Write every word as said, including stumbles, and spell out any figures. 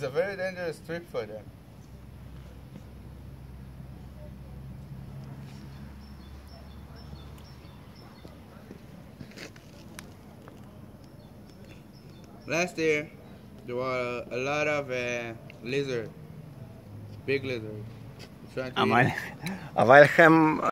It's a very dangerous trip for them. Last year, there were a lot of uh, lizards, big lizards. Trying to eat.